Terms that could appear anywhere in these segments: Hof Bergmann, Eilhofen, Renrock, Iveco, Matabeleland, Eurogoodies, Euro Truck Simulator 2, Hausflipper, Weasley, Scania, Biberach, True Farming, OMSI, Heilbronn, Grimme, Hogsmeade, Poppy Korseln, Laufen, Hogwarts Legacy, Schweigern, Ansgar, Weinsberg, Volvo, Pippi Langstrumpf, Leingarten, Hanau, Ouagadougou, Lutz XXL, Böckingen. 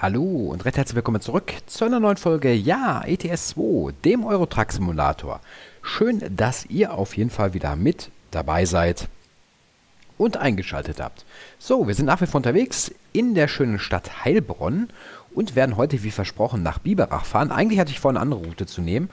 Hallo und recht herzlich willkommen zurück zu einer neuen Folge, ja, ETS2, dem Euro Truck Simulator. Schön, dass ihr auf jeden Fall wieder mit dabei seid und eingeschaltet habt. So, wir sind nach wie vor unterwegs in der schönen Stadt Heilbronn und werden heute, wie versprochen, nach Biberach fahren. Eigentlich hatte ich vor, eine andere Route zu nehmen,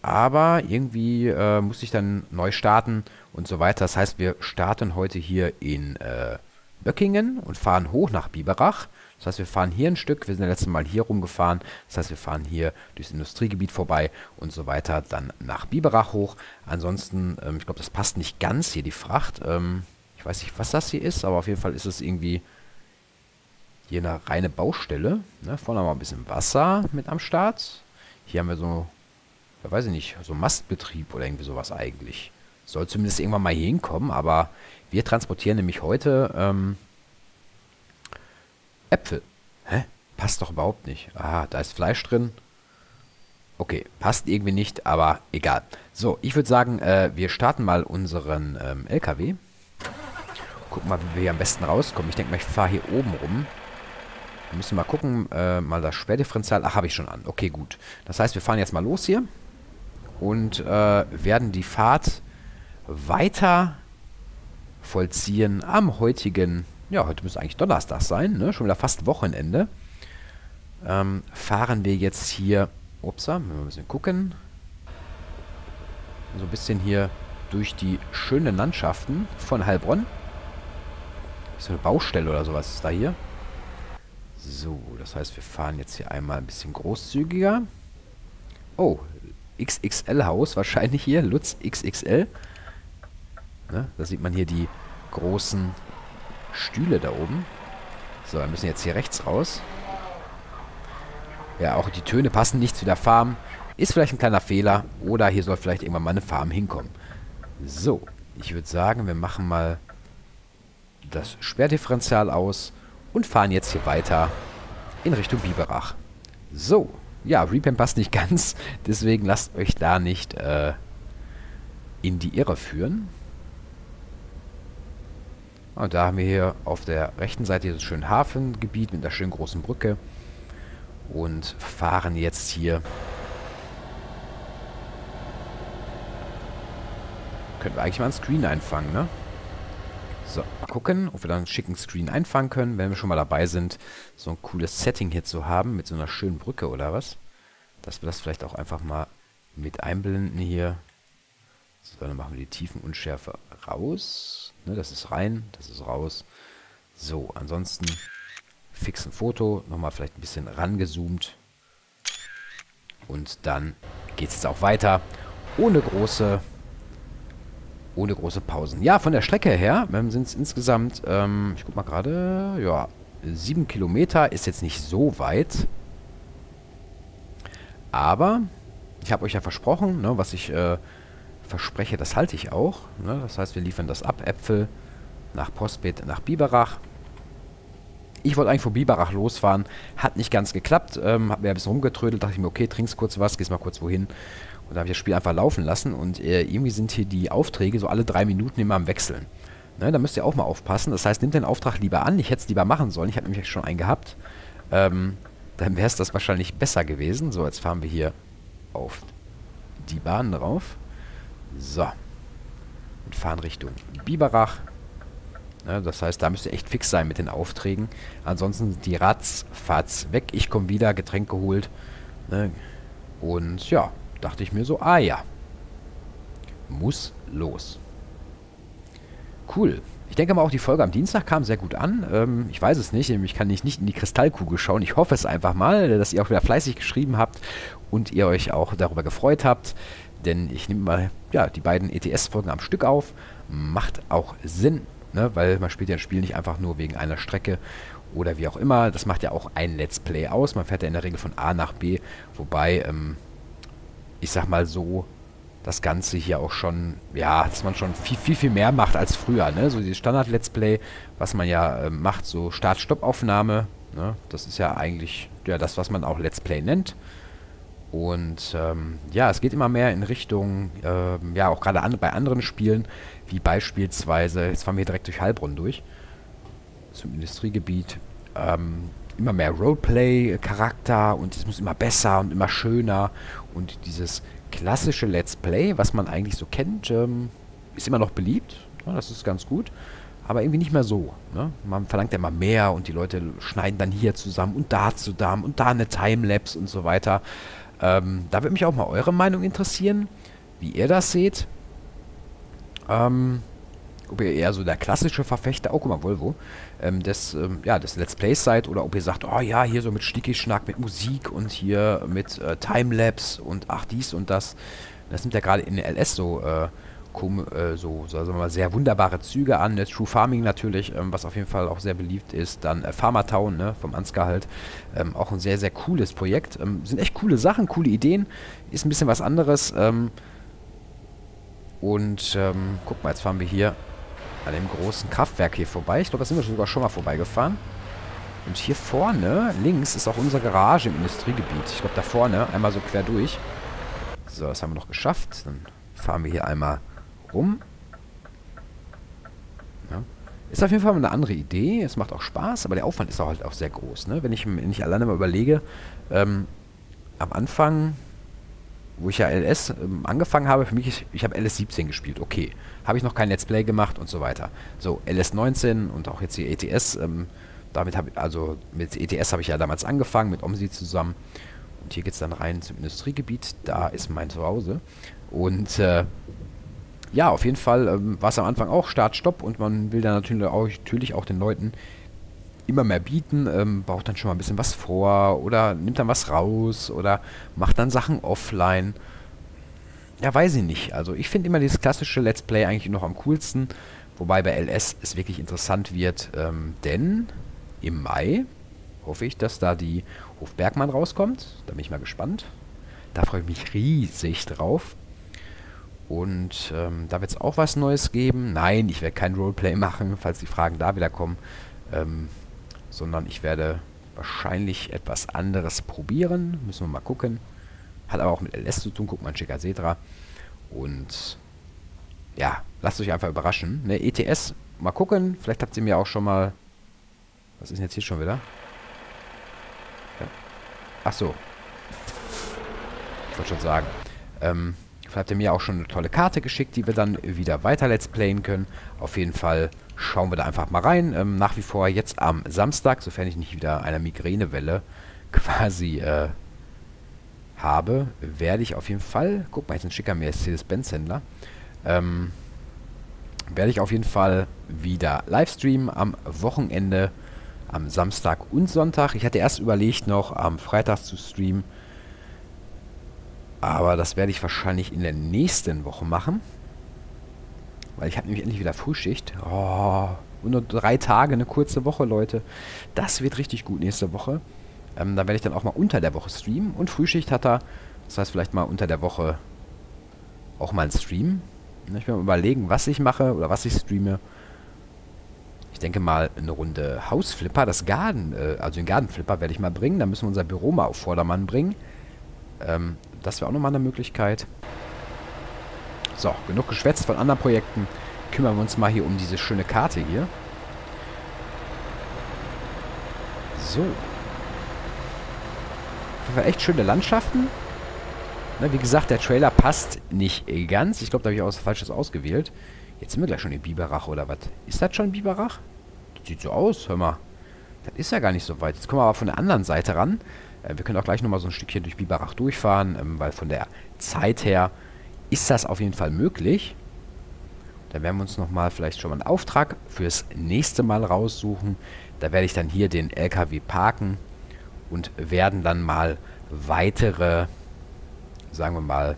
aber irgendwie musste ich dann neu starten und so weiter. Das heißt, wir starten heute hier in Böckingen und fahren hoch nach Biberach. Das heißt, wir fahren hier ein Stück. Wir sind das letzte Mal hier rumgefahren. Das heißt, wir fahren hier durchs Industriegebiet vorbei und so weiter. Dann nach Biberach hoch. Ansonsten, ich glaube, das passt nicht ganz hier, die Fracht. Ich weiß nicht, was das hier ist, aber auf jeden Fall ist es irgendwie hier eine reine Baustelle. Ne? Vorne haben wir ein bisschen Wasser mit am Start. Hier haben wir so, ja, weiß ich nicht, so Mastbetrieb oder irgendwie sowas eigentlich. Soll zumindest irgendwann mal hier hinkommen, aber wir transportieren nämlich heute Äpfel. Hä? Passt doch überhaupt nicht. Ah, da ist Fleisch drin. Okay, passt irgendwie nicht, aber egal. So, ich würde sagen, wir starten mal unseren LKW. Gucken mal, wie wir hier am besten rauskommen. Ich denke mal, ich fahre hier oben rum. Wir müssen mal gucken, mal das Sperrdifferenzial. Ach, habe ich schon an. Okay, gut. Das heißt, wir fahren jetzt mal los hier und werden die Fahrt weiter vollziehen am heutigen, ja, heute müsste eigentlich Donnerstag sein, ne? Schon wieder fast Wochenende. Fahren wir jetzt hier, upsa, müssen wir ein bisschen gucken. So ein bisschen hier durch die schönen Landschaften von Heilbronn. So eine Baustelle oder sowas ist da hier. So, das heißt, wir fahren jetzt hier einmal ein bisschen großzügiger. Oh, XXL-Haus wahrscheinlich hier, Lutz XXL. Ne? Da sieht man hier die großen Stühle da oben. So, wir müssen jetzt hier rechts raus. Ja, auch die Töne passen nicht zu der Farm. Ist vielleicht ein kleiner Fehler. Oder hier soll vielleicht irgendwann mal eine Farm hinkommen. So, ich würde sagen, wir machen mal das Sperrdifferenzial aus und fahren jetzt hier weiter in Richtung Biberach. So, ja, Repam passt nicht ganz. Deswegen lasst euch da nicht in die Irre führen. Und da haben wir hier auf der rechten Seite dieses schöne Hafengebiet mit einer schönen großen Brücke. Und fahren jetzt hier. Können wir eigentlich mal einen Screen einfangen, ne? So, mal gucken, ob wir dann einen schicken Screen einfangen können, wenn wir schon mal dabei sind, so ein cooles Setting hier zu haben mit so einer schönen Brücke oder was. Dass wir das vielleicht auch einfach mal mit einblenden hier. So, dann machen wir die Tiefenunschärfe raus. Ne, das ist rein, das ist raus. So, ansonsten fix ein Foto. Nochmal vielleicht ein bisschen rangezoomt. Und dann geht es jetzt auch weiter. Ohne große Pausen. Ja, von der Strecke her sind es insgesamt, ich guck mal gerade, ja, 7 Kilometer. Ist jetzt nicht so weit. Aber ich habe euch ja versprochen, ne, was ich verspreche, das halte ich auch. Ne? Das heißt, wir liefern das ab. Äpfel nach Postpit, nach Biberach. Ich wollte eigentlich vor Biberach losfahren. Hat nicht ganz geklappt. Hab mir ein bisschen rumgetrödelt. Dachte ich mir, okay, trinkst kurz was, gehst mal kurz wohin. Und dann habe ich das Spiel einfach laufen lassen. Und irgendwie sind hier die Aufträge so alle 3 Minuten immer am Wechseln. Ne? Da müsst ihr auch mal aufpassen. Das heißt, nehmt den Auftrag lieber an. Ich hätte es lieber machen sollen. Ich habe nämlich schon einen gehabt. Dann wäre es das wahrscheinlich besser gewesen. So, jetzt fahren wir hier auf die Bahn drauf. So. Und fahren Richtung Biberach. Ja, das heißt, da müsst ihr echt fix sein mit den Aufträgen. Ansonsten sind die ratzfatz weg. Ich komme wieder, Getränk geholt. Ne? Und ja, dachte ich mir so, ah ja. Muss los. Cool. Ich denke mal, auch die Folge am Dienstag kam sehr gut an. Ich weiß es nicht, nämlich kann ich nicht in die Kristallkugel schauen. Ich hoffe es einfach mal, dass ihr auch wieder fleißig geschrieben habt und ihr euch auch darüber gefreut habt. Denn ich nehme mal, ja, die beiden ETS-Folgen am Stück auf. Macht auch Sinn, ne? Weil man spielt ja ein Spiel nicht einfach nur wegen einer Strecke oder wie auch immer. Das macht ja auch ein Let's Play aus. Man fährt ja in der Regel von A nach B. Wobei, ich sag mal so, das Ganze hier auch schon, ja, dass man schon viel mehr macht als früher, ne? So dieses Standard-Let's Play, was man ja macht, so Start-Stopp-Aufnahme, ne? Das ist ja eigentlich, ja, das, was man auch Let's Play nennt. Und ja, es geht immer mehr in Richtung, ja, auch gerade bei anderen Spielen, wie beispielsweise, jetzt fahren wir direkt durch Heilbronn durch, zum Industriegebiet immer mehr Roleplay-Charakter und es muss immer besser und immer schöner. Und dieses klassische Let's Play, was man eigentlich so kennt, ist immer noch beliebt. Ja, das ist ganz gut. Aber irgendwie nicht mehr so. Ne? Man verlangt ja immer mehr und die Leute schneiden dann hier zusammen und da eine Timelapse und so weiter. Da würde mich auch mal eure Meinung interessieren, wie ihr das seht. Ob ihr eher so der klassische Verfechter, oh guck mal, Volvo, des Let's Plays seid oder ob ihr sagt, oh ja, hier so mit Schnicki-Schnack, mit Musik und hier mit Timelapse und ach dies und das. Das nimmt ja gerade in der LS so sagen wir mal, sehr wunderbare Züge an. True Farming natürlich, was auf jeden Fall auch sehr beliebt ist. Dann Farmertown, ne, vom Ansgar halt. Auch ein sehr, sehr cooles Projekt. Sind echt coole Sachen, coole Ideen. Ist ein bisschen was anderes. Guck mal, jetzt fahren wir hier an dem großen Kraftwerk hier vorbei. Ich glaube, da sind wir sogar schon mal vorbeigefahren. Und hier vorne, links, ist auch unsere Garage im Industriegebiet. Ich glaube, da vorne, einmal so quer durch. So, das haben wir noch geschafft. Dann fahren wir hier einmal rum. Ja. Ist auf jeden Fall eine andere Idee. Es macht auch Spaß, aber der Aufwand ist auch halt auch sehr groß. Ne? Wenn ich mir nicht alleine mal überlege, am Anfang, wo ich ja LS angefangen habe, für mich, ich habe LS 17 gespielt, okay. Habe ich noch kein Let's Play gemacht und so weiter. So, LS 19 und auch jetzt die ETS, mit ETS habe ich ja damals angefangen, mit OMSI zusammen. Und hier geht es dann rein zum Industriegebiet, da ist mein Zuhause. Und ja, auf jeden Fall war es am Anfang auch Start, Stopp und man will dann natürlich auch den Leuten immer mehr bieten, baut dann schon mal ein bisschen was vor oder nimmt dann was raus oder macht dann Sachen offline. Ja, weiß ich nicht. Also ich finde immer dieses klassische Let's Play eigentlich noch am coolsten, wobei bei LS es wirklich interessant wird, denn im Mai hoffe ich, dass da die Hof Bergmann rauskommt. Da bin ich mal gespannt. Da freue ich mich riesig drauf. Und da wird es auch was Neues geben. Nein, ich werde kein Roleplay machen, falls die Fragen da wieder kommen. Sondern ich werde wahrscheinlich etwas anderes probieren. Müssen wir mal gucken. Hat aber auch mit LS zu tun. Guckt mal, ein schicker Sedra. Und ja, lasst euch einfach überraschen. Ne, ETS, mal gucken. Vielleicht habt ihr mir auch schon mal... Was ist denn jetzt hier schon wieder? Ja. Ach so. Ich wollte schon sagen. Vielleicht habt ihr mir auch schon eine tolle Karte geschickt, die wir dann wieder weiter Let's Playen können. Auf jeden Fall schauen wir da einfach mal rein. Nach wie vor jetzt am Samstag, sofern ich nicht wieder eine Migränewelle quasi habe, werde ich auf jeden Fall, guck mal, jetzt ein schicker Mercedes-Benz-Händler, werde ich auf jeden Fall wieder Livestreamen am Wochenende, am Samstag und Sonntag. Ich hatte erst überlegt, noch am Freitag zu streamen, aber das werde ich wahrscheinlich in der nächsten Woche machen. Weil ich habe nämlich endlich wieder Frühschicht. Oh, nur 3 Tage, eine kurze Woche, Leute. Das wird richtig gut nächste Woche. Da werde ich dann auch mal unter der Woche streamen. Und Frühschicht hat er. Das heißt, vielleicht mal unter der Woche auch mal einen Stream. Ich werde mal überlegen, was ich mache oder was ich streame. Ich denke mal, eine Runde Hausflipper, den Gartenflipper werde ich mal bringen. Da müssen wir unser Büro mal auf Vordermann bringen. Das wäre auch nochmal eine Möglichkeit. So, genug geschwätzt von anderen Projekten. Kümmern wir uns mal hier um diese schöne Karte hier. So. Auf jeden Fall echt schöne Landschaften. Na, wie gesagt, der Trailer passt nicht ganz. Ich glaube, da habe ich auch was Falsches ausgewählt. Jetzt sind wir gleich schon in Biberach, oder was? Ist das schon Biberach? Das sieht so aus, hör mal. Das ist ja gar nicht so weit. Jetzt kommen wir aber von der anderen Seite ran. Wir können auch gleich nochmal so ein Stückchen durch Biberach durchfahren, weil von der Zeit her ist das auf jeden Fall möglich. Da werden wir uns nochmal vielleicht schon mal einen Auftrag fürs nächste Mal raussuchen. Da werde ich dann hier den LKW parken und werden dann mal weitere, sagen wir mal,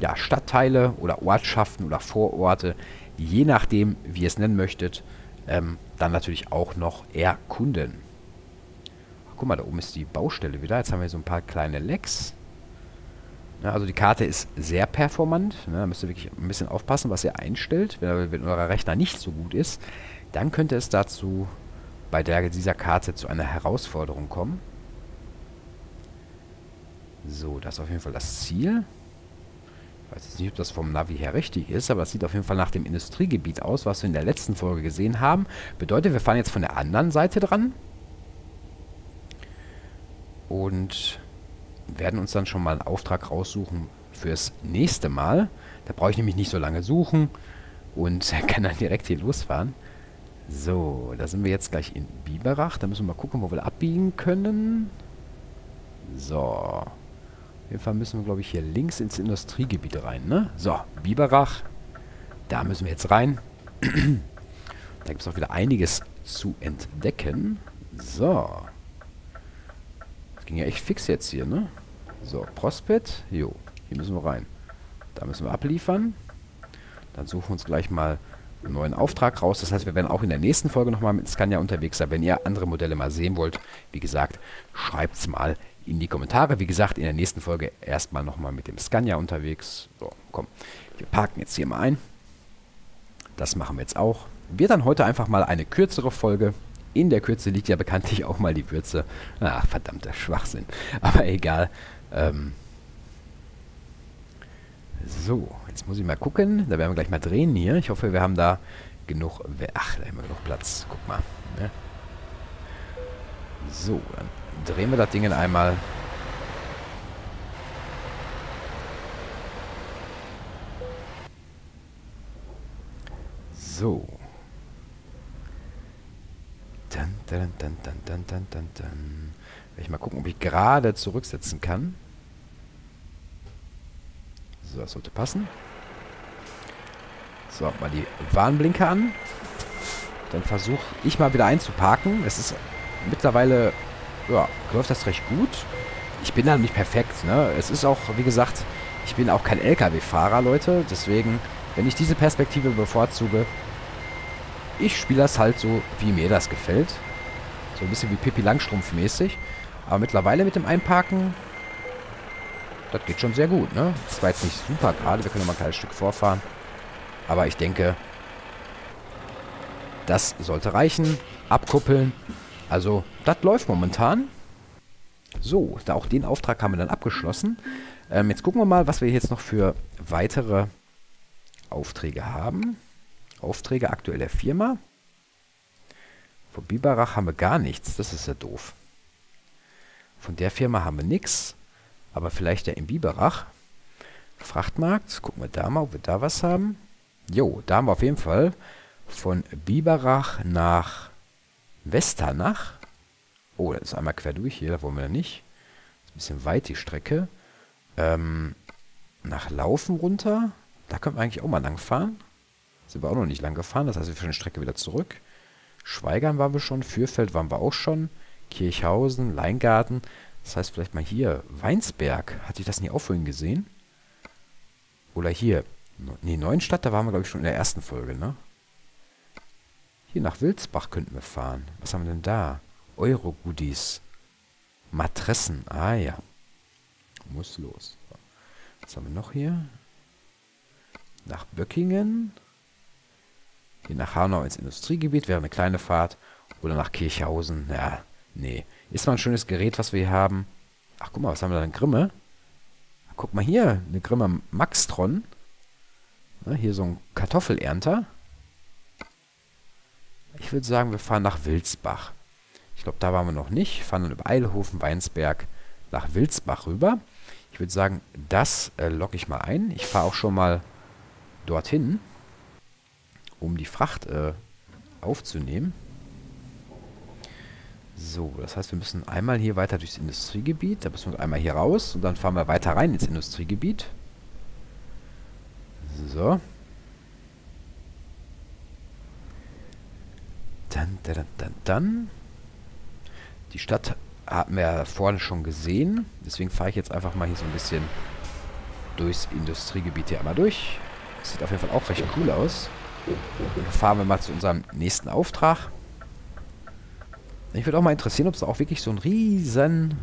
ja, Stadtteile oder Ortschaften oder Vororte, je nachdem, wie ihr es nennen möchtet, dann natürlich auch noch erkunden. Ach, guck mal, da oben ist die Baustelle wieder. Jetzt haben wir so ein paar kleine Lecks. Ja, also die Karte ist sehr performant. Ne? Da müsst ihr wirklich ein bisschen aufpassen, was ihr einstellt. Wenn euer Rechner nicht so gut ist, dann könnte es dazu bei dieser Karte zu einer Herausforderung kommen. So, das ist auf jeden Fall das Ziel. Ich weiß jetzt nicht, ob das vom Navi her richtig ist, aber das sieht auf jeden Fall nach dem Industriegebiet aus, was wir in der letzten Folge gesehen haben. Bedeutet, wir fahren jetzt von der anderen Seite dran. und werden uns dann schon mal einen Auftrag raussuchen fürs nächste Mal. Da brauche ich nämlich nicht so lange suchen und kann dann direkt hier losfahren. So, da sind wir jetzt gleich in Biberach. Da müssen wir mal gucken, wo wir abbiegen können. So. Auf jeden Fall müssen wir, glaube ich, hier links ins Industriegebiet rein, ne? So, Biberach. Da müssen wir jetzt rein. Da gibt es auch wieder einiges zu entdecken. So. Das ging ja echt fix jetzt hier, ne? So, Postpit. Jo, hier müssen wir rein. Da müssen wir abliefern. Dann suchen wir uns gleich mal einen neuen Auftrag raus. Das heißt, wir werden auch in der nächsten Folge nochmal mit Scania unterwegs sein. Wenn ihr andere Modelle mal sehen wollt, wie gesagt, schreibt es mal in die Kommentare. Wie gesagt, in der nächsten Folge erstmal nochmal mit dem Scania unterwegs. So, komm. Wir parken jetzt hier mal ein. Das machen wir jetzt auch. Wird dann heute einfach mal eine kürzere Folge. In der Kürze liegt ja bekanntlich auch mal die Würze. Ach, verdammter Schwachsinn. Aber egal. So, jetzt muss ich mal gucken. Da werden wir gleich mal drehen hier. Ich hoffe, wir haben da genug... Ach, da haben wir genug Platz. Guck mal. Ne? So, dann drehen wir das Ding einmal. So. Dann, dann, dann, dann, dann, dann, dann, dann. Will ich mal gucken, ob ich gerade zurücksetzen kann. So, das sollte passen. So, mal die Warnblinker an. Dann versuche ich mal wieder einzuparken. Es ist mittlerweile, ja, läuft das recht gut. Ich bin halt nicht perfekt, ne? Es ist auch, wie gesagt, ich bin auch kein LKW-Fahrer, Leute. Deswegen, wenn ich diese Perspektive bevorzuge, ich spiele das halt so, wie mir das gefällt. So ein bisschen wie Pippi Langstrumpf mäßig. Aber mittlerweile mit dem Einparken... Das geht schon sehr gut, ne? Das war jetzt nicht super gerade. Wir können noch mal ein kleines Stück vorfahren. Aber ich denke, das sollte reichen. Abkuppeln. Also, das läuft momentan. So, da auch den Auftrag haben wir dann abgeschlossen. Jetzt gucken wir mal, was wir jetzt noch für weitere Aufträge haben. Aufträge aktuell der Firma. Von Biberach haben wir gar nichts. Das ist ja doof. Von der Firma haben wir nichts. Aber vielleicht ja in Biberach. Frachtmarkt. Gucken wir da mal, ob wir da was haben. Jo, da haben wir auf jeden Fall von Biberach nach Westernach. Oh, das ist einmal quer durch hier. Da wollen wir ja nicht. Das ist ein bisschen weit die Strecke. Nach Laufen runter. Da können wir eigentlich auch mal lang fahren. Sind wir auch noch nicht lang gefahren. Das heißt, wir fahren die Strecke wieder zurück. Schweigern waren wir schon. Fürfeld waren wir auch schon. Kirchhausen, Leingarten. Das heißt vielleicht mal hier, Weinsberg. Hatte ich das nie auch vorhin gesehen? Oder hier. Nee, Neuenstadt, da waren wir, glaube ich, schon in der ersten Folge, ne? Hier nach Wilsbach könnten wir fahren. Was haben wir denn da? Eurogoodies. Matressen. Ah ja. Muss los. Was haben wir noch hier? Nach Böckingen. Hier nach Hanau ins Industriegebiet. Wäre eine kleine Fahrt. Oder nach Kirchhausen. Ja, nee. Ist mal ein schönes Gerät, was wir hier haben. Ach, guck mal, was haben wir da denn? Grimme? Guck mal hier, eine Grimme Maxtron. Na, hier so ein Kartoffelernter. Ich würde sagen, wir fahren nach Wilsbach. Ich glaube, da waren wir noch nicht. Fahren dann über Eilhofen, Weinsberg nach Wilsbach rüber. Ich würde sagen, das locke ich mal ein. Ich fahre auch schon mal dorthin, um die Fracht aufzunehmen. So, das heißt, wir müssen einmal hier weiter durchs Industriegebiet. Da müssen wir einmal hier raus und dann fahren wir weiter rein ins Industriegebiet. So. Dann, dann, dann, dann. Die Stadt haben wir ja vorne schon gesehen. Deswegen fahre ich jetzt einfach mal hier so ein bisschen durchs Industriegebiet hier einmal durch. Das sieht auf jeden Fall auch recht cool aus. Und dann fahren wir mal zu unserem nächsten Auftrag. Ich würde auch mal interessieren, ob es auch wirklich so ein riesen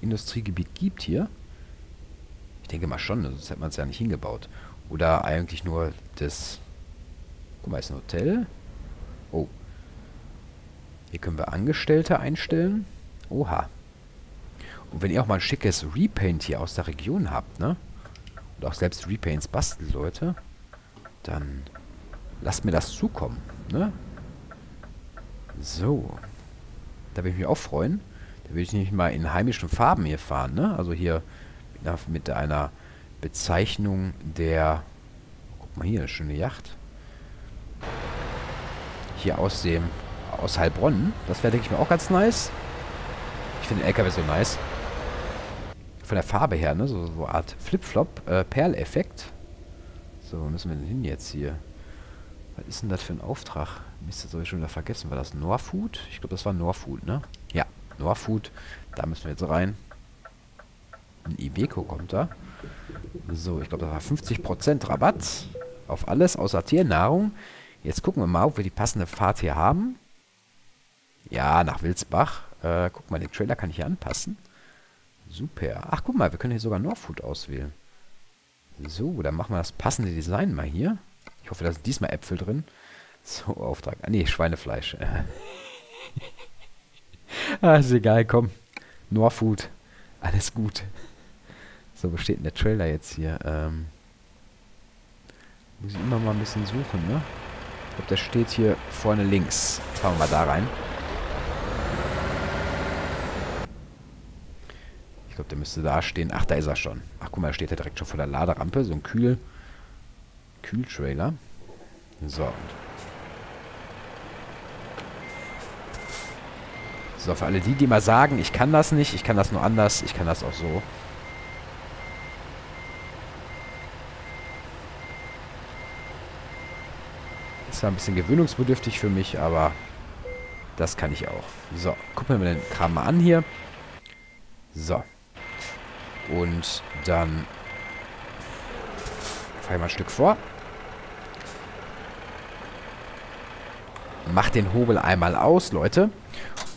Industriegebiet gibt hier. Ich denke mal schon, sonst hätte man es ja nicht hingebaut. Oder eigentlich nur das... Guck mal, ist ein Hotel. Oh. Hier können wir Angestellte einstellen. Oha. Und wenn ihr auch mal ein schickes Repaint hier aus der Region habt, ne? Und auch selbst Repaints bastelt, Leute. Dann lasst mir das zukommen, ne? So. Da würde ich mich auch freuen. Da will ich nicht mal in heimischen Farben hier fahren, ne? Also hier mit einer Bezeichnung der... Guck mal hier, eine schöne Yacht. Hier aus Heilbronn. Das wäre, denke ich mal, auch ganz nice. Ich finde den LKW so nice. Von der Farbe her, ne? So eine Art Flip-Flop, Perleffekt. So, wo müssen wir denn hin jetzt hier? Was ist denn das für ein Auftrag? Mist, das habe ich schon wieder vergessen. War das Norfood? Ich glaube, das war Norfood, ne? Ja, Norfood. Da müssen wir jetzt rein. Ein Iveco kommt da. So, ich glaube, da war 50% Rabatt auf alles außer Tiernahrung. Jetzt gucken wir mal, ob wir die passende Fahrt hier haben. Ja, nach Wilsbach. Guck mal, den Trailer kann ich hier anpassen. Super. Ach, guck mal, wir können hier sogar Norfood auswählen. So, dann machen wir das passende Design mal hier. Ich hoffe, da sind diesmal Äpfel drin. So, Auftrag. Ah, nee, Schweinefleisch. Ah, ist egal, komm. Norfood. Alles gut. So, wo steht denn der Trailer jetzt hier? Muss ich immer mal ein bisschen suchen, ne? Ich glaube, der steht hier vorne links. Fahren wir mal da rein. Ich glaube, der müsste da stehen. Ach, da ist er schon. Ach, guck mal, da steht er direkt schon vor der Laderampe. So ein Kühltrailer. So. So, für alle die, die mal sagen, ich kann das nicht, ich kann das nur anders, ich kann das auch so. Ist zwar ein bisschen gewöhnungsbedürftig für mich, aber das kann ich auch. So, gucken wir den Kram mal an hier. So. Und dann fahre ich mal ein Stück vor. Mach den Hobel einmal aus, Leute.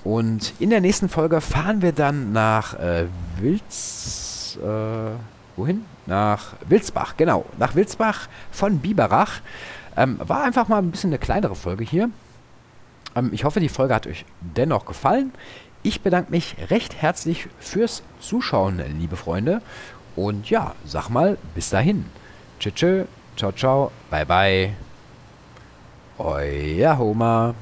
Und in der nächsten Folge fahren wir dann nach wohin? Nach Wilsbach, genau. Nach Wilsbach von Biberach. War einfach mal ein bisschen eine kleinere Folge hier. Ich hoffe, die Folge hat euch dennoch gefallen. Ich bedanke mich recht herzlich fürs Zuschauen, liebe Freunde. Und ja, sag mal, bis dahin. Tschö, tschö, ciao, ciao, bye, bye. Euer Homer.